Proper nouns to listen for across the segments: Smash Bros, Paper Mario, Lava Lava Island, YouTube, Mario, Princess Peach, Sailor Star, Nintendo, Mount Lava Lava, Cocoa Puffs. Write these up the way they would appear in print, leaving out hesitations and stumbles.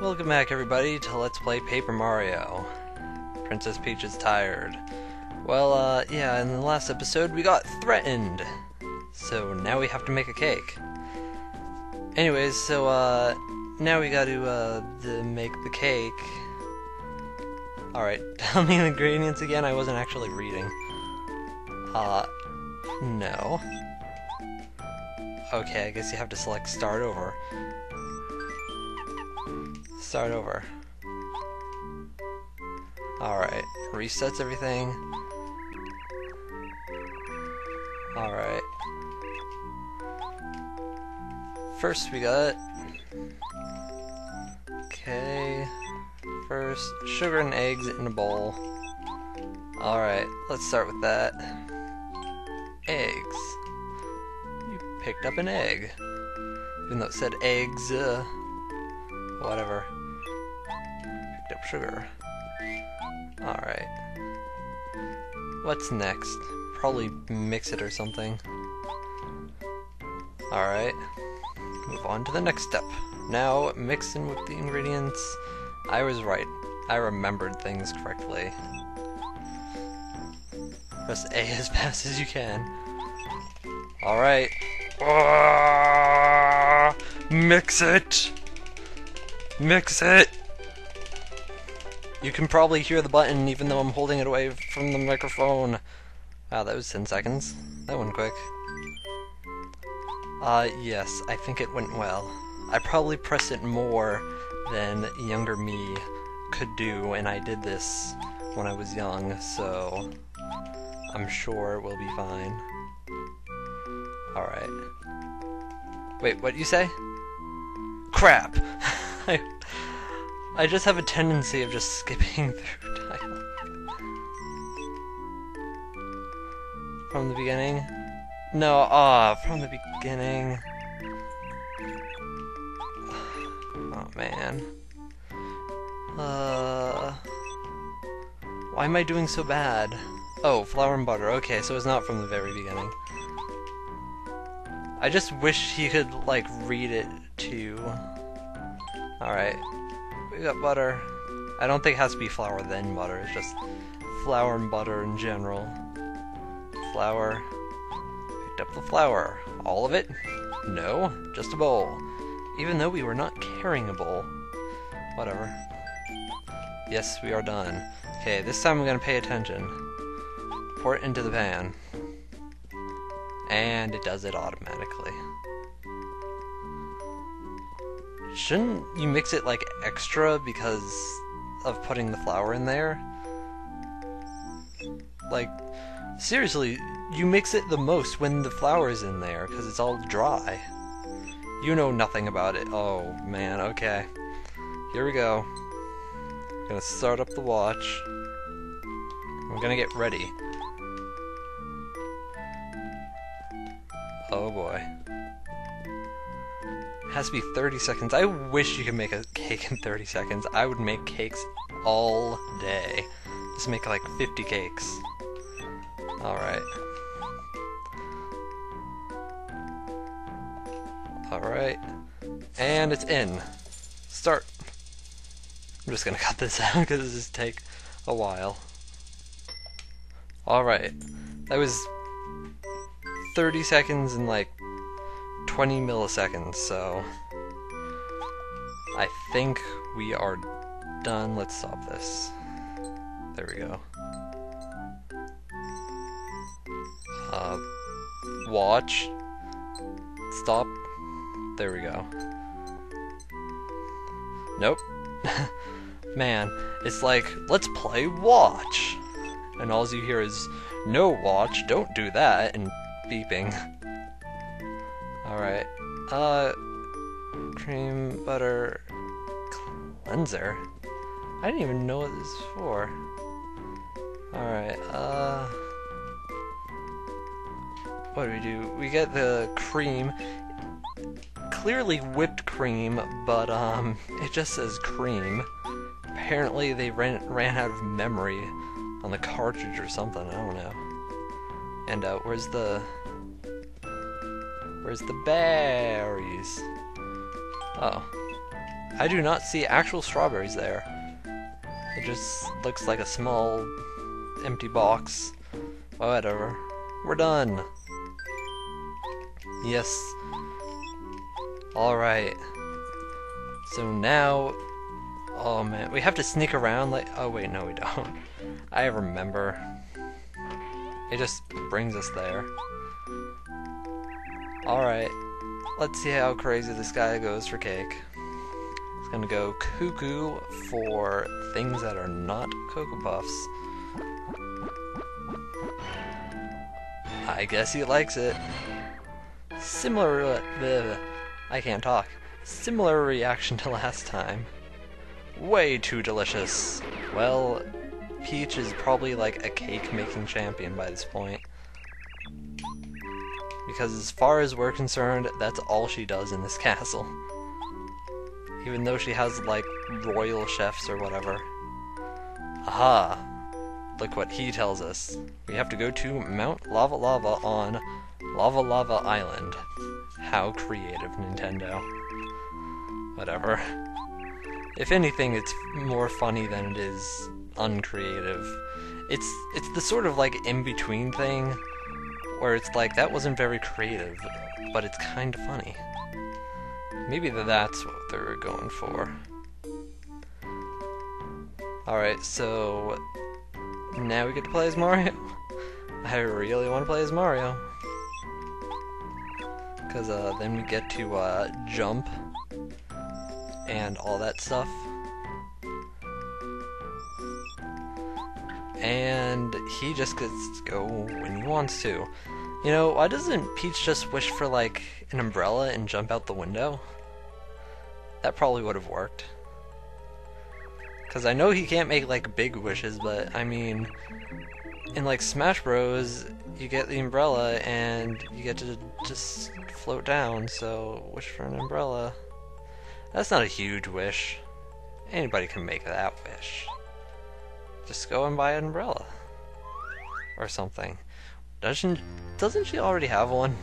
Welcome back everybody to Let's Play Paper Mario. Princess Peach is tired. Well, yeah, in the last episode we got threatened. So now we have to make a cake. Anyways, so now we got to make the cake. Alright, tell me the ingredients again. I wasn't actually reading. No. Okay, I guess you have to select start over. Start over. Alright, resets everything. Alright. First we got... Okay... First, sugar and eggs in a bowl. Alright, let's start with that. Eggs. You picked up an egg. Even though it said eggs, whatever. Picked up sugar. Alright. What's next? Probably mix it or something. Alright. Move on to the next step. Now, mix in with the ingredients. I was right. I remembered things correctly. Press A as fast as you can. Alright. Mix it! Mix it! You can probably hear the button even though I'm holding it away from the microphone. Wow, that was 10 seconds. That went quick. Yes, I think it went well. I probably pressed it more than younger me could do, and I did this when I was young, so I'm sure we'll be fine. Alright. Wait, what'd you say? Crap! I just have a tendency of just skipping through dialogue. From the beginning? No, from the beginning. Oh man. Why am I doing so bad? Oh, flour and butter. Okay, so it's not from the very beginning. I just wish he could, like, read it too. Alright. We got butter. I don't think it has to be flour then butter, it's just flour and butter in general. Flour. Picked up the flour. All of it? No, just a bowl. Even though we were not carrying a bowl. Whatever. Yes, we are done. Okay, this time I'm gonna pay attention. Pour it into the pan. And it does it automatically. Shouldn't you mix it, like, extra because of putting the flour in there? Like, seriously, you mix it the most when the flour is in there, because it's all dry. You know nothing about it. Oh, man, okay. Here we go. I'm gonna start up the watch. We're gonna get ready. Oh, boy. It has to be 30 seconds. I wish you could make a cake in 30 seconds. I would make cakes all day. Just make, like, 50 cakes. Alright. Alright. And it's in. Start. I'm just gonna cut this out because this is take a while. Alright. That was 30 seconds and like 20 milliseconds, so I think we are done. Let's stop this. There we go. Watch. Stop. There we go. Nope. Man, it's like, let's play watch! And all you hear is, no watch, don't do that, and beeping. Alright. Cream, butter, cleanser? I didn't even know what this is for. Alright, what do we do? We get the cream. Clearly whipped cream, but it just says cream. Apparently they ran out of memory on the cartridge or something, I don't know. And where's the... Where's the berries? Oh. I do not see actual strawberries there. It just looks like a small, empty box. Whatever. We're done. Yes. Alright. So now... Oh man, we have to sneak around like... Oh wait, no we don't. I remember. It just brings us there. Alright. Let's see how crazy this guy goes for cake. He's gonna go cuckoo for things that are not Cocoa Puffs. I guess he likes it. Similar reaction to last time. Way too delicious. Well, Peach is probably like a cake-making champion by this point. Because as far as we're concerned, that's all she does in this castle. Even though she has like royal chefs or whatever. Aha! Look what he tells us. We have to go to Mount Lava Lava on Lava Lava Island. How creative, Nintendo. Whatever. If anything, it's more funny than it is uncreative. It's the sort of like in-between thing where it's like, that wasn't very creative, but it's kind of funny. Maybe that's what they were going for. Alright, so... now we get to play as Mario. I really want to play as Mario. Because then we get to jump and all that stuff. And he just gets to go when he wants to. You know, why doesn't Peach just wish for like an umbrella and jump out the window? That probably would have worked. Because I know he can't make like big wishes, but I mean, in like Smash Bros, you get the umbrella and you get to just float down, so wish for an umbrella. That's not a huge wish. Anybody can make that wish. Just go and buy an umbrella. Or something. Doesn't she already have one?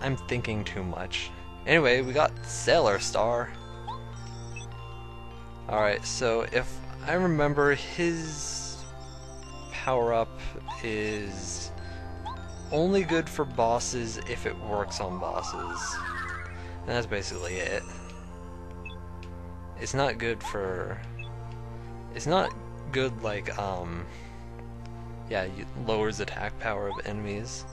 I'm thinking too much. Anyway, we got Sailor Star. Alright, so if I remember, his power-up is only good for bosses if it works on bosses. And that's basically it. It's not good for... it's not good like, yeah, it lowers attack power of enemies.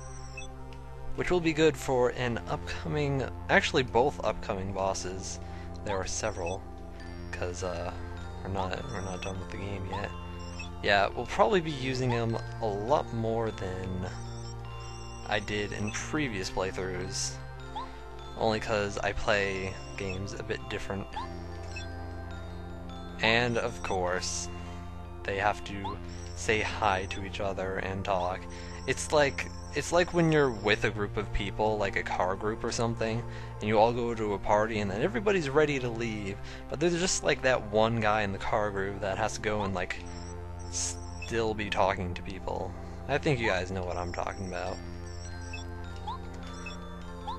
Which will be good for an upcoming... actually, both upcoming bosses. There are several. Because we're not done with the game yet. Yeah, we'll probably be using him a lot more than I did in previous playthroughs, only because I play games a bit different. And of course, they have to say hi to each other and talk. It's like when you're with a group of people, like a car group or something, and you all go to a party and then everybody's ready to leave, but there's just like that one guy in the car group that has to go and like still be talking to people. I think you guys know what I'm talking about.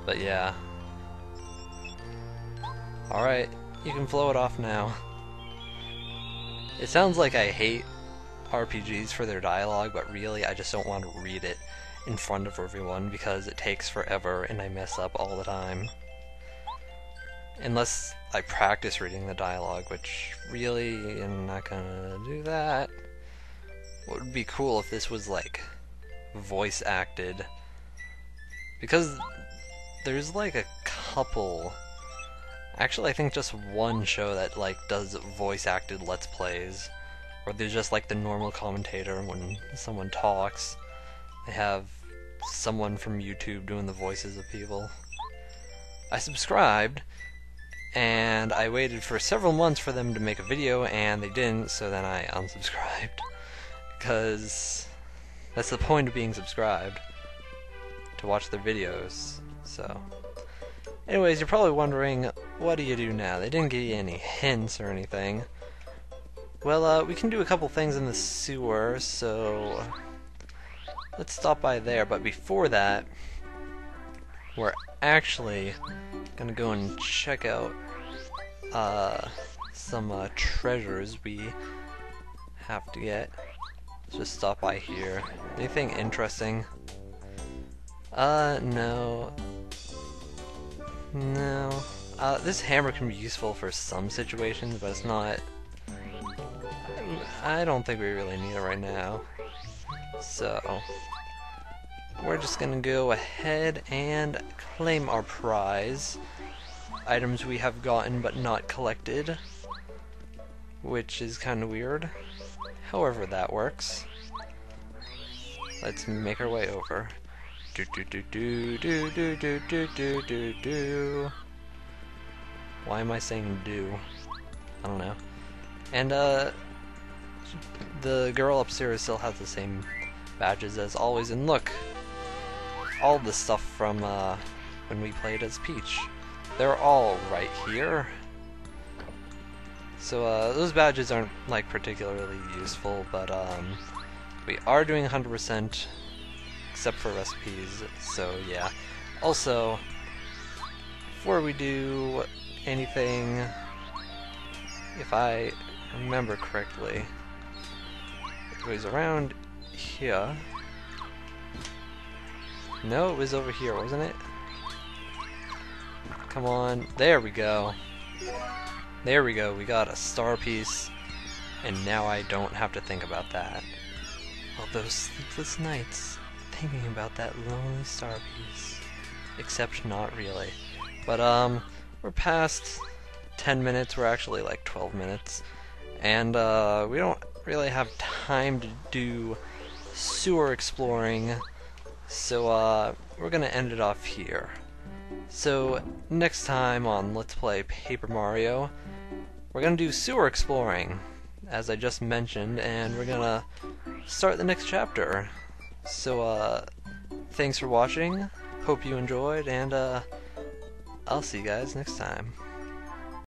But yeah. Alright, you can blow it off now. It sounds like I hate RPGs for their dialogue, but really I just don't want to read it in front of everyone because it takes forever and I mess up all the time. Unless I practice reading the dialogue, which really I'm not gonna do that. What would be cool if this was like voice acted, because there's like a couple, actually I think just one show that like does voice acted Let's Plays. Or there's just like the normal commentator when someone talks. They have someone from YouTube doing the voices of people. I subscribed and I waited for several months for them to make a video and they didn't, so then I unsubscribed. Because that's the point of being subscribed. To watch their videos. So anyways, you're probably wondering, what do you do now? They didn't give you any hints or anything. Well, we can do a couple things in the sewer, so let's stop by there, but before that, we're actually gonna go and check out some treasures we have to get. Let's just stop by here. Anything interesting? No. No. This hammer can be useful for some situations, but it's not... I don't think we really need it right now. So... we're just gonna go ahead and claim our prize. Items we have gotten but not collected. Which is kind of weird. However that works. Let's make our way over. Do-do-do-do-do-do-do-do-do-do. Why am I saying do? I don't know. And the girl upstairs still has the same badges as always, and look! All the stuff from when we played as Peach. They're all right here. So those badges aren't like particularly useful, but we are doing 100% except for recipes, so yeah. Also, before we do anything, if I remember correctly, it was around here. No, it was over here, wasn't it? Come on, there we go. There we go, we got a star piece, and now I don't have to think about that. All those sleepless nights thinking about that lonely star piece. Except not really. But we're past 10 minutes, we're actually like 12 minutes. And we don't really have time to do sewer exploring, so we're gonna end it off here. So next time on Let's Play Paper Mario, we're gonna do sewer exploring, as I just mentioned, and we're gonna start the next chapter. So thanks for watching, hope you enjoyed, and I'll see you guys next time.